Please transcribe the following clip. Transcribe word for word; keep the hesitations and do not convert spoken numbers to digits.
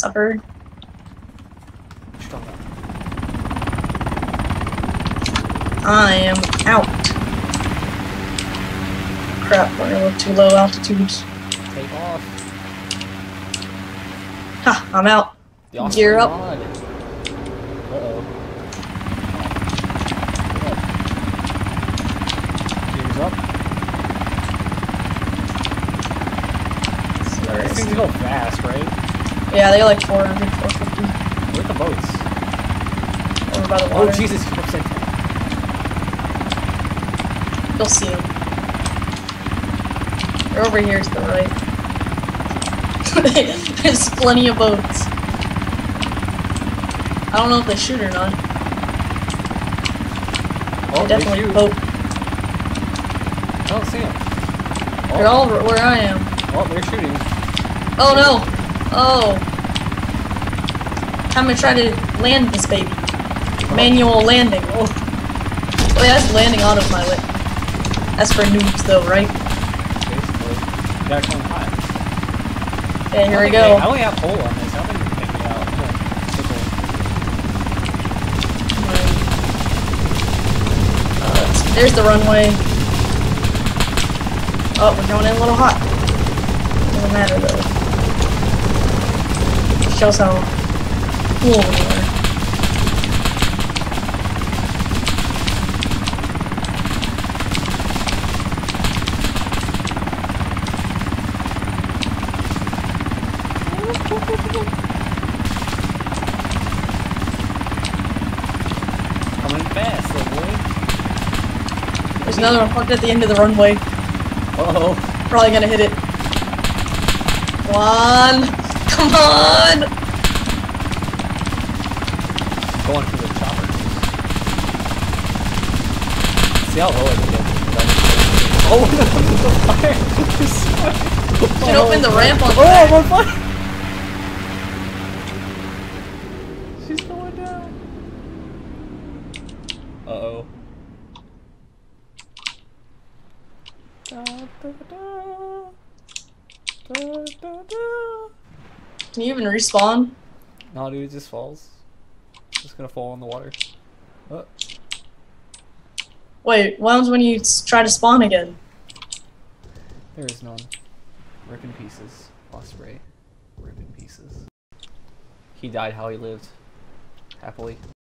suffered. I am out. Crap, we're gonna look too low altitudes. Take off. Ha, I'm out. Gear up. Uh-oh. Gears up. Sorry. These things go fast, right? Yeah, they go like four hundred, four fifty. Where are the boats? Over by the water. Oh, Jesus, you upset me. You'll see them. They're over here to the right. There's plenty of boats. I don't know if they shoot or not. Oh, they definitely shoot. Boat. I don't see them. Oh. They're all where I am. Oh, they're shooting. Oh no! Oh. Time to try to land this baby. Oh. Manual landing. Oh. Wait, that's landing auto pilot. That's for noobs though, right? Basically. That's on high. Okay, here we go. I only have hole on this. How many? There's the runway. Oh, we're going in a little hot. Doesn't matter though. It shows how cool we are. Coming fast, little boy. There's another one parked at the end of the runway. Uh-oh. Probably gonna hit it. Come on! Come on! Going for the chopper. See how low it is. Oh, the fire! You should open the ramp on the back. Oh, we're fine! She's going down. Uh-oh. Da, da, da. Da, da, da. Can you even respawn? No, dude, it just falls. It's just gonna fall in the water. Oh. Wait, what happens when you try to spawn again? There is none. Rip in pieces. Osprey. Rip in pieces. He died how he lived. Happily.